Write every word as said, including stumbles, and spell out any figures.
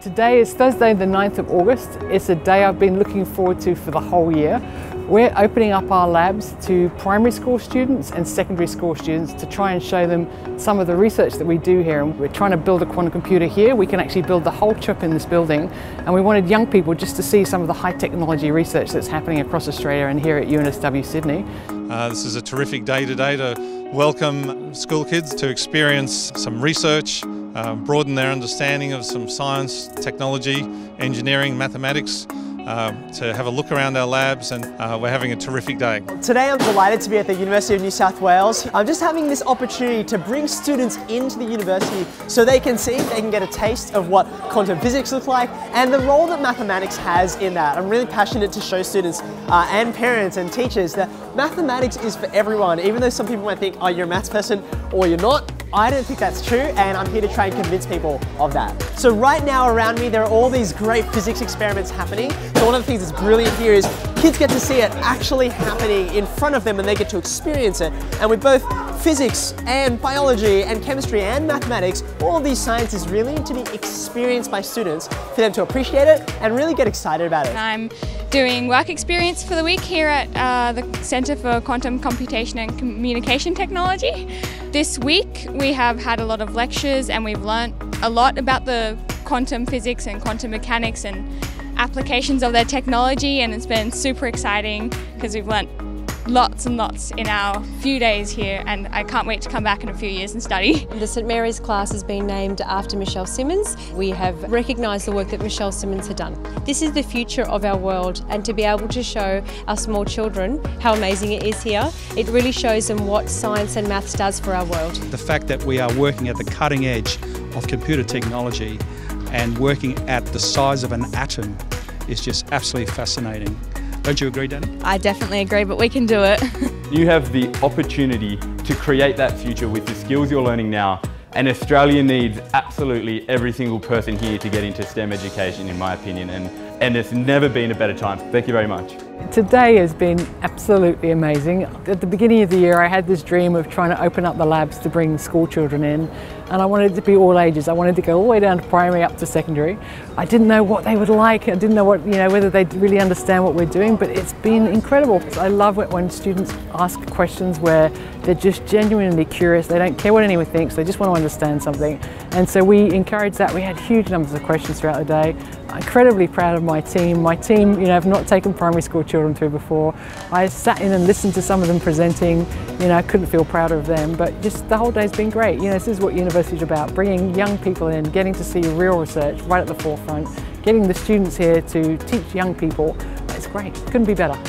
Today is Thursday the ninth of August. It's a day I've been looking forward to for the whole year. We're opening up our labs to primary school students and secondary school students to try and show them some of the research that we do here. And we're trying to build a quantum computer here. We can actually build the whole chip in this building. And we wanted young people just to see some of the high technology research that's happening across Australia and here at U N S W Sydney. Uh, this is a terrific day today to welcome school kids to experience some research, Uh, broaden their understanding of some science, technology, engineering, mathematics, uh, to have a look around our labs, and uh, we're having a terrific day. Today I'm delighted to be at the University of New South Wales. I'm just having this opportunity to bring students into the university so they can see, they can get a taste of what quantum physics looks like and the role that mathematics has in that. I'm really passionate to show students uh, and parents and teachers that mathematics is for everyone, even though some people might think, oh, you're a maths person or you're not. I don't think that's true, and I'm here to try and convince people of that. So right now around me there are all these great physics experiments happening. So one of the things that's brilliant here is kids get to see it actually happening in front of them and they get to experience it. And with both physics and biology and chemistry and mathematics, all of these sciences really need to be experienced by students for them to appreciate it and really get excited about it. I'm doing work experience for the week here at uh, the Centre for Quantum Computation and Communication Technology. This week we have had a lot of lectures and we've learnt a lot about the quantum physics and quantum mechanics and applications of their technology, and it's been super exciting because we've learnt lots and lots in our few days here, and I can't wait to come back in a few years and study. The St Mary's class has been named after Michelle Simmons. We have recognised the work that Michelle Simmons had done. This is the future of our world, and to be able to show our small children how amazing it is here, it really shows them what science and maths does for our world. The fact that we are working at the cutting edge of computer technology and working at the size of an atom is just absolutely fascinating. Don't you agree, Danny? I definitely agree, but we can do it. You have the opportunity to create that future with the skills you're learning now, and Australia needs absolutely every single person here to get into STEM education, in my opinion, and, and it's never been a better time. Thank you very much. Today has been absolutely amazing. At the beginning of the year I had this dream of trying to open up the labs to bring school children in, and I wanted it to be all ages. I wanted to go all the way down to primary up to secondary. I didn't know what they would like. I didn't know what, you know, whether they'd really understand what we're doing, but it's been incredible. I love it when students ask questions where they're just genuinely curious. They don't care what anyone thinks, they just want to understand something. And so we encourage that. We had huge numbers of questions throughout the day. I'm incredibly proud of my team. My team, you know, have not taken primary school children through before. I sat in and listened to some of them presenting. You know, I couldn't feel prouder of them, but just the whole day's been great. You know, this is what university is about, bringing young people in, getting to see real research right at the forefront, getting the students here to teach young people. It's great, couldn't be better.